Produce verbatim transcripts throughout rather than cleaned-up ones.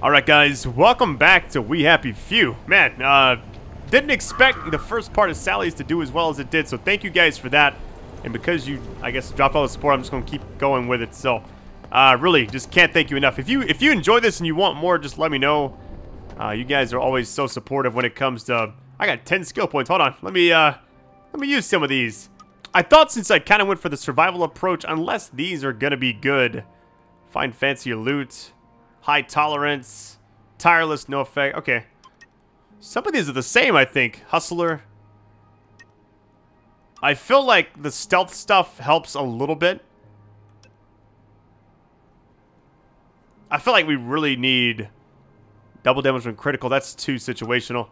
Alright guys, welcome back to We Happy Few. Man, uh, didn't expect the first part of Sally's to do as well as it did, so thank you guys for that. And because you, I guess, dropped all the support, I'm just going to keep going with it, so... Uh, really, just can't thank you enough. If you if you enjoy this and you want more, just let me know. Uh, you guys are always so supportive when it comes to... I got ten skill points, hold on. Let me, uh, let me use some of these. I thought since I kind of went for the survival approach, unless these are going to be good. Find fancy loot... High tolerance, tireless, no effect. Okay. Some of these are the same, I think. Hustler. I feel like the stealth stuff helps a little bit. I feel like we really need double damage when critical. That's too situational.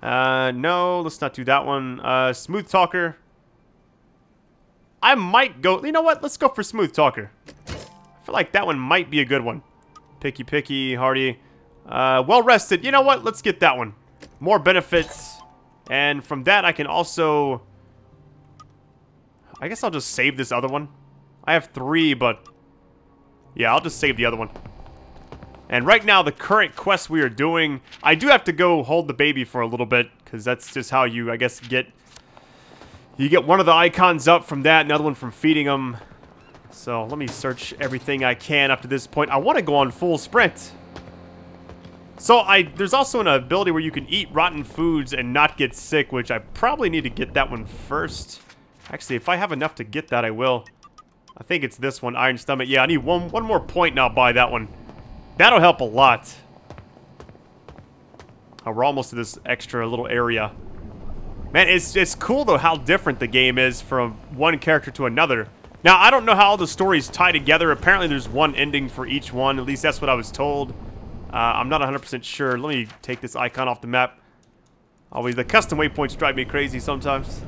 Uh, no, let's not do that one. Uh, smooth talker. I might go... You know what? Let's go for smooth talker. I feel like that one might be a good one. Picky, picky, hardy. Uh, well-rested. You know what? Let's get that one. More benefits. And from that, I can also... I guess I'll just save this other one. I have three, but... Yeah, I'll just save the other one. And right now, the current quest we are doing... I do have to go hold the baby for a little bit. Because that's just how you, I guess, get... You get one of the icons up from that, another one from feeding them... So, let me search everything I can up to this point. I want to go on full sprint. So, I there's also an ability where you can eat rotten foods and not get sick, which I probably need to get that one first. Actually, if I have enough to get that, I will. I think it's this one, Iron Stomach. Yeah, I need one, one more point and I'll buy that one. That'll help a lot. Oh, we're almost to this extra little area. Man, it's, it's cool, though, how different the game is from one character to another. Now, I don't know how all the stories tie together. Apparently, there's one ending for each one. At least that's what I was told. Uh, I'm not one hundred percent sure. Let me take this icon off the map. Always, the custom waypoints drive me crazy sometimes.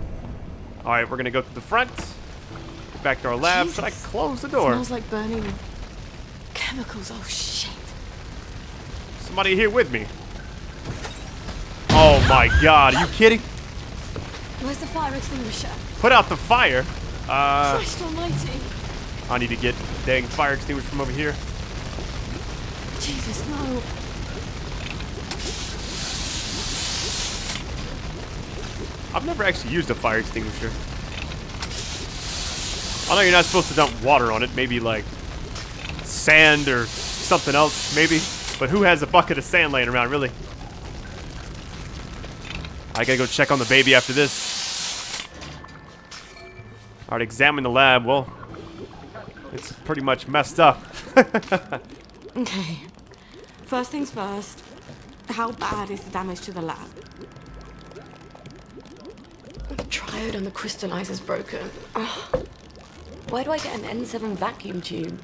All right, we're going to go to the front. Get back to our lab. Jesus. Should I close the door? It smells like burning chemicals. Oh, shit. Somebody here with me. Oh, my God. Are you kidding? Where's the fire extinguisher? Put out the fire? Uh, Christ almighty. I need to get dang fire extinguisher from over here. Jesus, no. I've never actually used a fire extinguisher. I know you're not supposed to dump water on it. Maybe like sand or something else, maybe. But who has a bucket of sand laying around, really? I gotta go check on the baby after this. Alright, examine the lab. Well, it's pretty much messed up. Okay. First things first, how bad is the damage to the lab? The triode on the crystallizer's broken. Oh. Why do I get an N seven vacuum tube?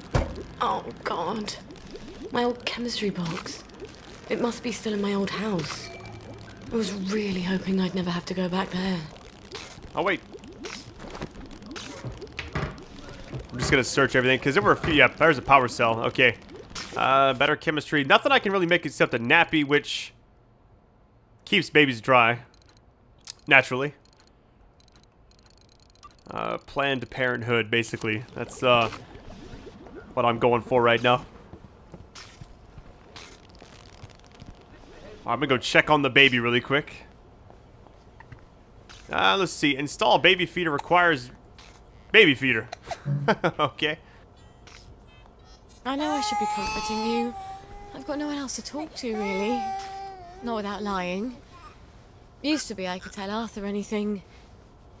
Oh, God. My old chemistry box. It must be still in my old house. I was really hoping I'd never have to go back there. Oh, wait. I'm just gonna search everything because there were a few. Yeah, there's a power cell. Okay, uh, better chemistry. Nothing I can really make except a nappy, which keeps babies dry naturally. Uh, planned parenthood, basically. That's uh, what I'm going for right now. Right, I'm gonna go check on the baby really quick. Uh, let's see. Install baby feeder requires. Baby feeder. Okay. I know I should be comforting you. I've got no one else to talk to, really. Not without lying. Used to be I could tell Arthur anything.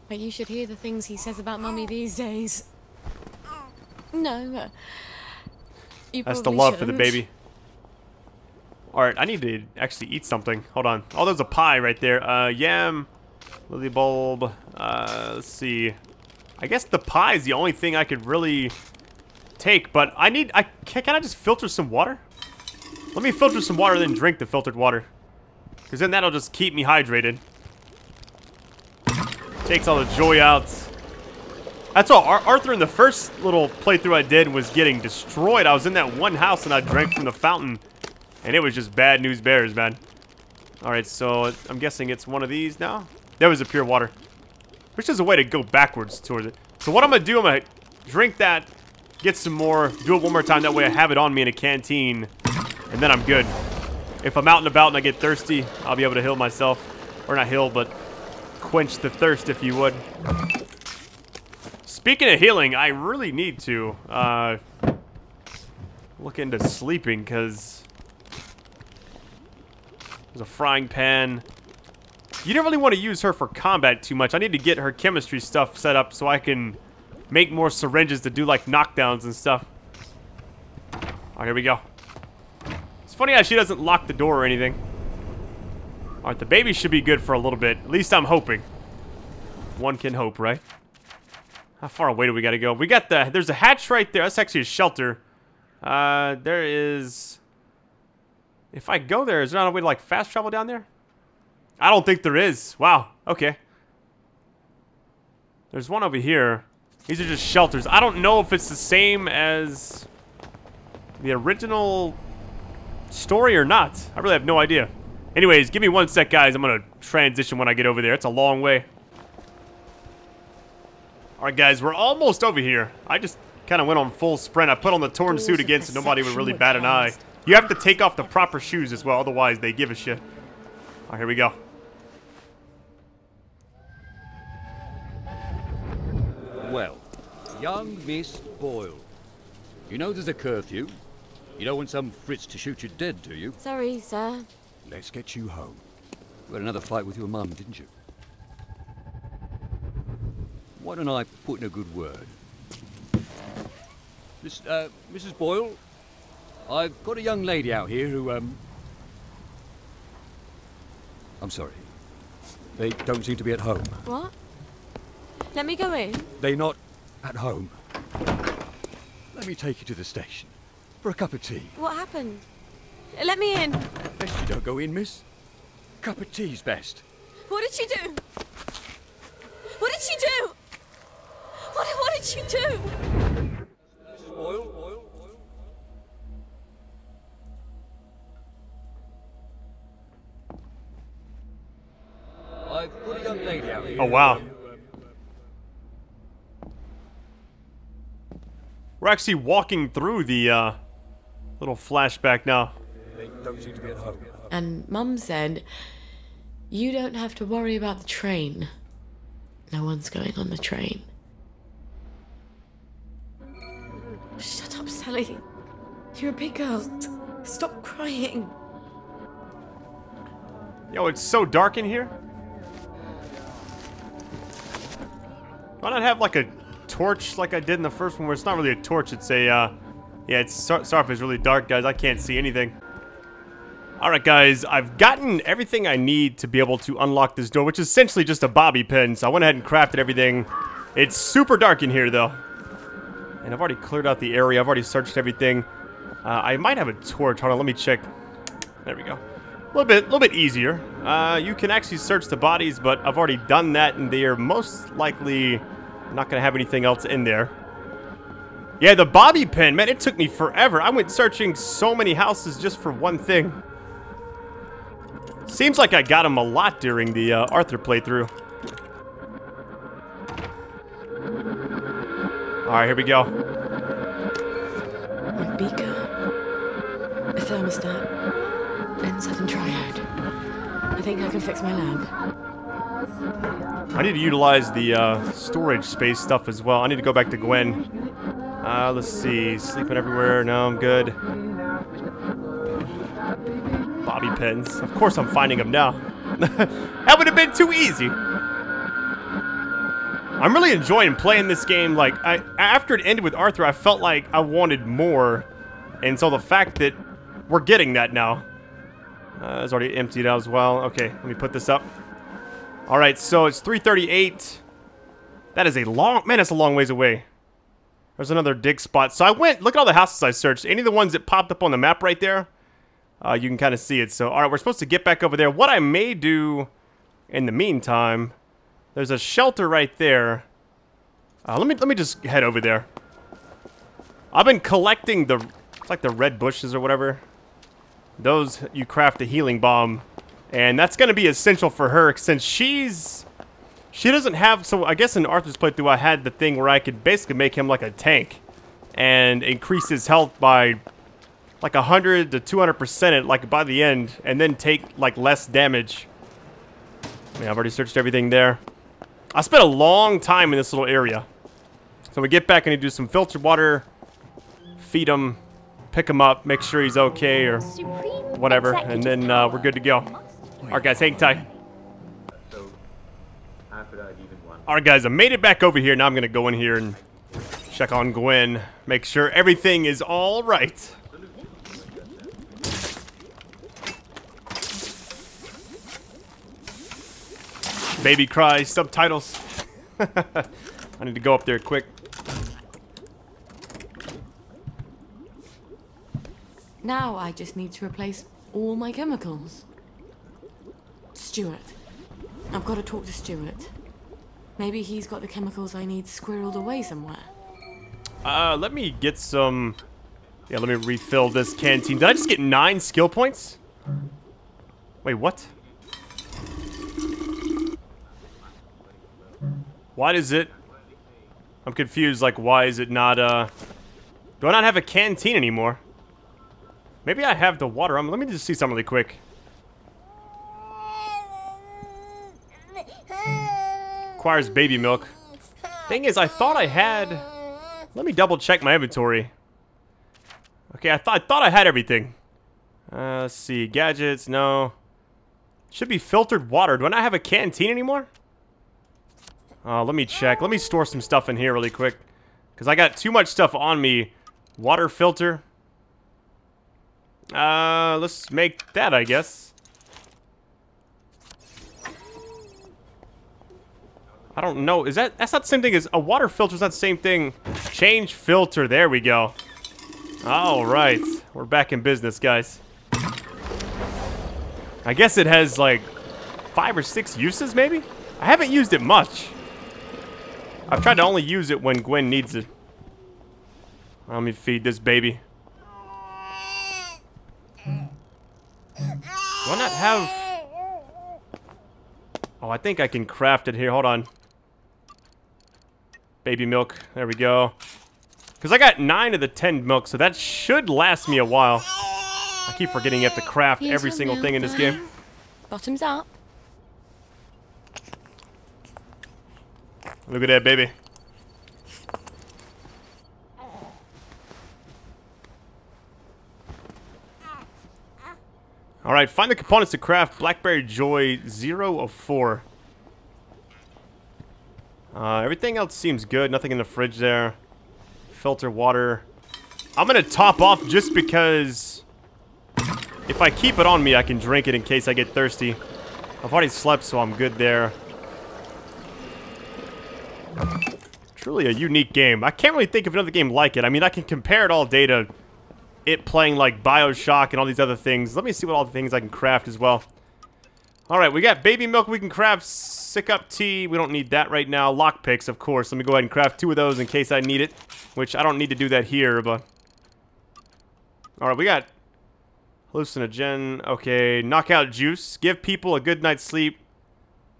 But you should hear the things he says about Mummy these days. No. You That's the love shouldn't. for the baby. Alright, I need to actually eat something. Hold on. Oh, there's a pie right there. Uh, yam. Lily bulb. Uh, let's see. I guess the pie is the only thing I could really take, but I need... I can, can I just filter some water? Let me filter some water and then drink the filtered water. Because then that'll just keep me hydrated. Takes all the joy out. That's all. Ar Arthur in the first little playthrough I did was getting destroyed. I was in that one house and I drank from the fountain. And it was just bad news bears, man. Alright, so I'm guessing it's one of these now. There was a pure water. Which is a way to go backwards towards it. So what I'm going to do, I'm going to drink that, get some more, do it one more time. That way I have it on me in a canteen. And and then I'm good. If I'm out and about and I get thirsty, I'll be able to heal myself. Or not heal, but quench the thirst, if you would. Speaking of healing, I really need to uh, look into sleeping, because there's a frying pan. You don't really want to use her for combat too much. I need to get her chemistry stuff set up so I can make more syringes to do like knockdowns and stuff. Oh, here we go. It's funny how she doesn't lock the door or anything. All right, the baby should be good for a little bit. At least I'm hoping. One can hope, right? How far away do we got to go? We got the... There's a hatch right there. That's actually a shelter. Uh, there is... If I go there, is there not a way to like fast travel down there? I don't think there is. Wow. Okay. There's one over here. These are just shelters. I don't know if it's the same as the original story or not. I really have no idea. Anyways, give me one sec, guys. I'm going to transition when I get over there. It's a long way. All right, guys. We're almost over here. I just kind of went on full sprint. I put on the torn suit again so nobody would really bat an eye. You have to take off the proper shoes as well. Otherwise, they give a shit. All right, here we go. Well, young Miss Boyle, you know there's a curfew. You don't want some Fritz to shoot you dead, do you? Sorry, sir. Let's get you home. You had another fight with your mum, didn't you? Why don't I put in a good word? Miss, uh, Missus Boyle, I've got a young lady out here who, um... I'm sorry. They don't seem to be at home. What? Let me go in. They're not at home. Let me take you to the station for a cup of tea. What happened? Let me in. Best you don't go in, miss. Cup of tea's best. What did she do? What did she do? What, what did she do? Oil, oil, oil. I've got a young lady out here. Oh, wow. We're actually walking through the uh, little flashback now. And Mum said, you don't have to worry about the train. No one's going on the train. Shut up, Sally. You're a big girl. Stop crying. Yo, it's so dark in here. Why not have like a torch like I did in the first one, where it's not really a torch, it's a, uh, yeah, it's, sorry if it's really dark, guys, I can't see anything. Alright, guys, I've gotten everything I need to be able to unlock this door, which is essentially just a bobby pin, so I went ahead and crafted everything. It's super dark in here, though. And I've already cleared out the area, I've already searched everything. Uh, I might have a torch, hold on, let me check. There we go. A little bit, a little bit easier. Uh, you can actually search the bodies, but I've already done that, and they are most likely... not gonna have anything else in there. Yeah, the bobby pin, man, it took me forever. I went searching so many houses just for one thing. Seems like I got them a lot during the uh, Arthur playthrough. All right, here we go. My beaker, a thermostat, lens haven't triad. I think I can fix my lamp. I need to utilize the uh, storage space stuff as well. I need to go back to Gwen. Uh, let's see. Sleeping everywhere. No, I'm good. Bobby pins. Of course I'm finding them now. That would have been too easy. I'm really enjoying playing this game. Like, I, after it ended with Arthur, I felt like I wanted more. And so the fact that we're getting that now. Uh, it's already emptied out as well. Okay, let me put this up. All right, so it's three thirty-eight. That is a long... Man, that's a long ways away. There's another dig spot. So I went... Look at all the houses I searched. Any of the ones that popped up on the map right there, uh, you can kind of see it. So, all right, we're supposed to get back over there. What I may do in the meantime... There's a shelter right there. Uh, let me let me just head over there. I've been collecting the... It's like the red bushes or whatever. Those, you craft a healing bomb. And that's going to be essential for her, since she's... She doesn't have... So, I guess in Arthur's playthrough, I had the thing where I could basically make him like a tank. And increase his health by... like one hundred to two hundred percent it, like, by the end, and then take, like, less damage. I mean, I've already searched everything there. I spent a long time in this little area. So we get back and we do some filtered water, feed him, pick him up, make sure he's okay or whatever, and then uh, we're good to go. Alright guys, hang tight. Alright guys, I made it back over here. Now I'm going to go in here and check on Gwen, make sure everything is alright. Baby cry, subtitles. I need to go up there quick. Now I just need to replace all my chemicals. Stuart. I've got to talk to Stuart. Maybe he's got the chemicals I need squirreled away somewhere. Uh, let me get some... Yeah, let me refill this canteen. Did I just get nine skill points? Wait, what? Why does it... I'm confused, like, why is it not, uh... Do I not have a canteen anymore? Maybe I have the water. Um, let me just see something really quick. Requires baby milk. Thing is, I thought I had... Let me double check my inventory. Okay, I, th I thought I had everything. Uh, let's see. Gadgets, no. Should be filtered water. Do I not have a canteen anymore? Uh, let me check. Let me store some stuff in here really quick. Because I got too much stuff on me. Water filter. Uh, let's make that, I guess. I don't know. Is that... That's not the same thing as... A water filter is not the same thing. Change filter. There we go. All right. We're back in business, guys. I guess it has, like, five or six uses, maybe? I haven't used it much. I've tried to only use it when Gwen needs it. Let me feed this baby. Why not have... Oh, I think I can craft it here. Hold on. Baby milk. There we go. Because I got nine of the ten milk, so that should last me a while. I keep forgetting you have to craft every single thing in this game. Bottoms up. Look at that, baby. All right, find the components to craft Blackberry Joy zero of four. Uh, everything else seems good. Nothing in the fridge there. Filter water. I'm going to top off just because if I keep it on me, I can drink it in case I get thirsty. I've already slept, so I'm good there. Truly a unique game. I can't really think of another game like it. I mean, I can compare it all day to... It playing like Bioshock and all these other things. Let me see what all the things I can craft as well. Alright, we got baby milk. We can craft sick up tea. We don't need that right now. Lockpicks, of course. Let me go ahead and craft two of those in case I need it. Which I don't need to do that here, but... Alright, we got hallucinogen. Okay, knockout juice. Give people a good night's sleep.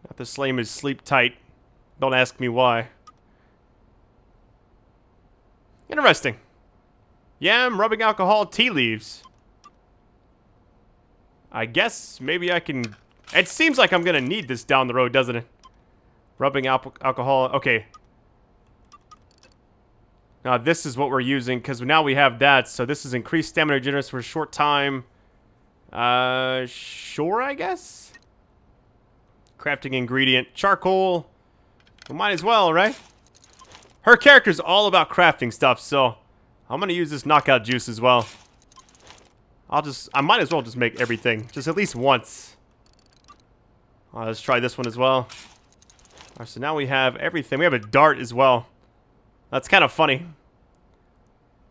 Not the slame is sleep tight. Don't ask me why. Interesting. Yam, rubbing alcohol, tea leaves. I guess maybe I can... It seems like I'm going to need this down the road, doesn't it? Rubbing al- alcohol... Okay. Now, this is what we're using, because now we have that. So, this is increased stamina regeneration for a short time. Uh, sure, I guess? Crafting ingredient. Charcoal. We might as well, right? Her character's all about crafting stuff, so... I'm going to use this knockout juice as well. I'll just... I might as well just make everything. Just at least once. Uh, let's try this one as well. Alright, so now we have everything. We have a dart as well. That's kind of funny.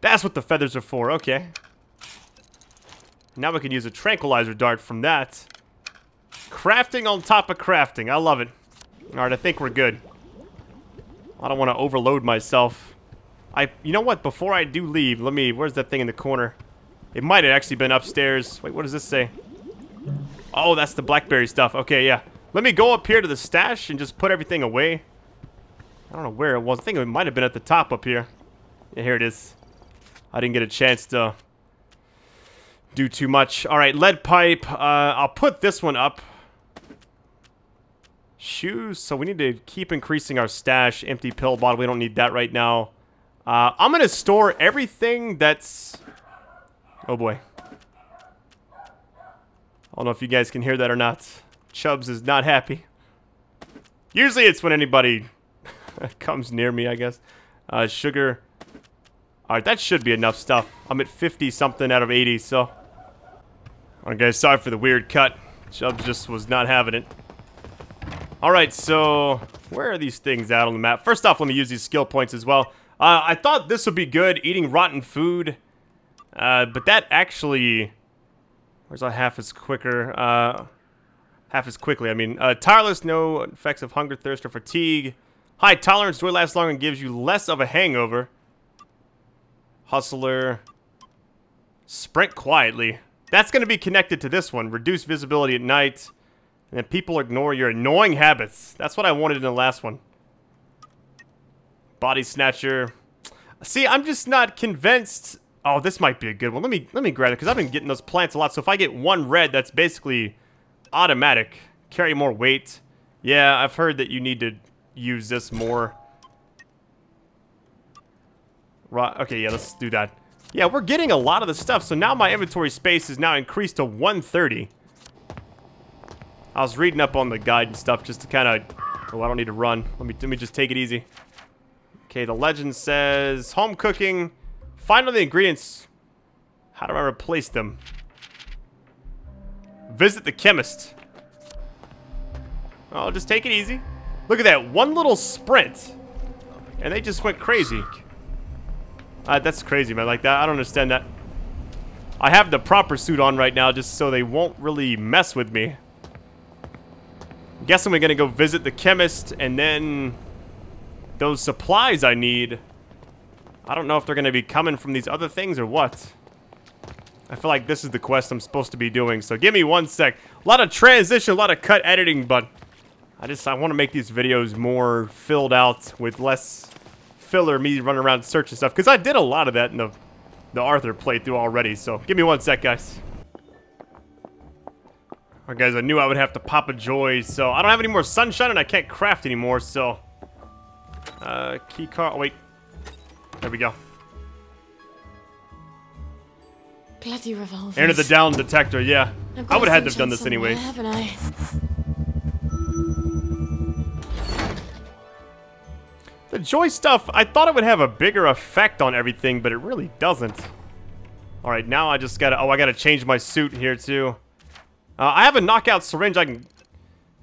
That's what the feathers are for. Okay. Now we can use a tranquilizer dart from that. Crafting on top of crafting. I love it. Alright, I think we're good. I don't want to overload myself. I, you know what, before I do leave, let me, where's that thing in the corner? It might have actually been upstairs. Wait, what does this say? Oh, that's the blackberry stuff. Okay, yeah. Let me go up here to the stash and just put everything away. I don't know where it was. I think it might have been at the top up here. Yeah, here it is. I didn't get a chance to do too much. All right, lead pipe. Uh, I'll put this one up. Shoes. So we need to keep increasing our stash. Empty pill bottle. We don't need that right now. Uh, I'm going to store everything that's... Oh, boy. I don't know if you guys can hear that or not. Chubbs is not happy. Usually it's when anybody comes near me, I guess. Uh, sugar. All right, that should be enough stuff. I'm at fifty-something out of eighty, so... All right, guys, sorry for the weird cut. Chubbs just was not having it. All right, so... Where are these things out on the map? First off, let me use these skill points as well. Uh, I thought this would be good, eating rotten food. Uh, but that actually... Where's that half as quicker? Uh, half as quickly, I mean. Uh, tireless, no effects of hunger, thirst, or fatigue. High tolerance, do it last longer and gives you less of a hangover. Hustler. Sprint quietly. That's going to be connected to this one. Reduce visibility at night. And then people ignore your annoying habits. That's what I wanted in the last one. Body snatcher. See, I'm just not convinced. Oh, this might be a good one. Let me let me grab it, because I've been getting those plants a lot. So if I get one red, that's basically automatic. Carry more weight. Yeah, I've heard that you need to use this more. Right. Okay, yeah, let's do that. Yeah, we're getting a lot of the stuff. So now my inventory space is now increased to one thirty. I was reading up on the guide and stuff just to kind of... Oh, I don't need to run. Let me, let me just take it easy. Okay, the legend says... Home cooking... Find all the ingredients. How do I replace them? Visit the chemist. Oh, just take it easy. Look at that. One little sprint. And they just went crazy. Uh, that's crazy, man. Like that. I don't understand that. I have the proper suit on right now just so they won't really mess with me. I'm guessing we're going to go visit the chemist and then those supplies I need... I don't know if they're going to be coming from these other things or what. I feel like this is the quest I'm supposed to be doing, so give me one sec. A lot of transition, a lot of cut editing, but I just I want to make these videos more filled out with less filler, me running around searching stuff, because I did a lot of that in the, the Arthur playthrough already, so give me one sec, guys. Alright, guys, I knew I would have to pop a joy, so I don't have any more sunshine, and I can't craft anymore, so... Uh, key card... Oh, wait. There we go. Bloody revolvers. Enter the down detector, yeah. I would have had to have done this anyway. Haven't I? The joy stuff, I thought it would have a bigger effect on everything, but it really doesn't. Alright, now I just gotta... Oh, I gotta change my suit here, too. Uh, I have a knockout syringe I can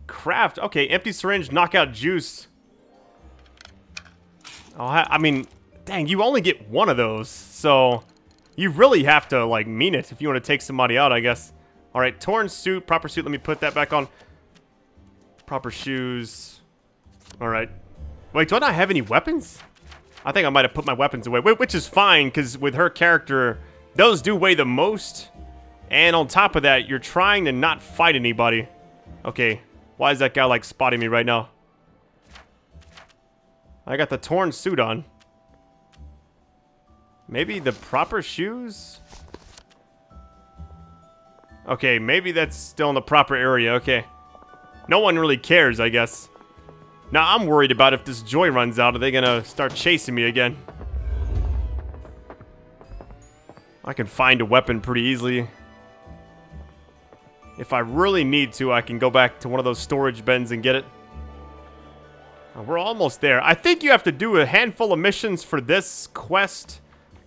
craft. Okay, empty syringe, knockout juice. Oh, I, I mean... Dang, you only get one of those, so you really have to, like, mean it if you want to take somebody out, I guess. All right, torn suit, proper suit. Let me put that back on. Proper shoes. All right. Wait, do I not have any weapons? I think I might have put my weapons away, which is fine, because with her character, those do weigh the most. And on top of that, you're trying to not fight anybody. Okay, why is that guy, like, spotting me right now? I got the torn suit on. Maybe the proper shoes? Okay, maybe that's still in the proper area. Okay. No one really cares, I guess. Now, I'm worried about if this joy runs out. Are they going to start chasing me again? I can find a weapon pretty easily. If I really need to, I can go back to one of those storage bins and get it. We're almost there. I think you have to do a handful of missions for this quest.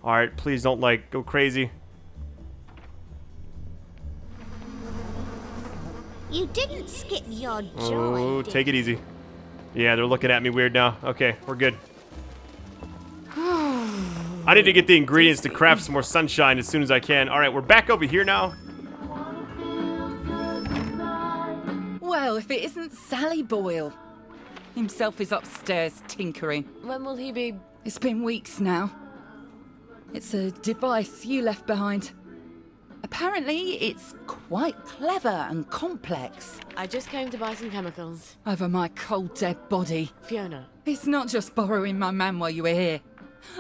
Alright, please don't, like, go crazy. You didn't skip your joy. Oh, take it easy. Yeah, they're looking at me weird now. Okay, we're good. I need to get the ingredients to craft some more sunshine as soon as I can. Alright, we're back over here now. Well, if it isn't Sally Boyle. Himself is upstairs tinkering. When will he be? It's been weeks now. It's a device you left behind. Apparently, it's quite clever and complex. I just came to buy some chemicals. Over my cold, dead body. Fiona. It's not just borrowing my man while you were here.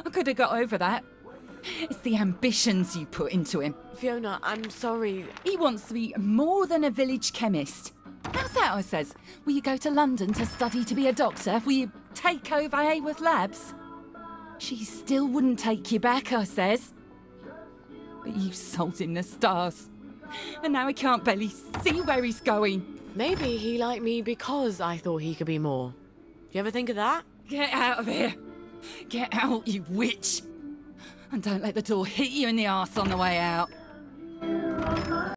I could have got over that. It's the ambitions you put into him. Fiona, I'm sorry. He wants to be more than a village chemist. How's that, I says? Will you go to London to study to be a doctor? Will you take over Haworth Labs? She still wouldn't take you back, I says. But you sold him the stars. And now he can't barely see where he's going. Maybe he liked me because I thought he could be more. You ever think of that? Get out of here. Get out, you witch. And don't let the door hit you in the arse on the way out.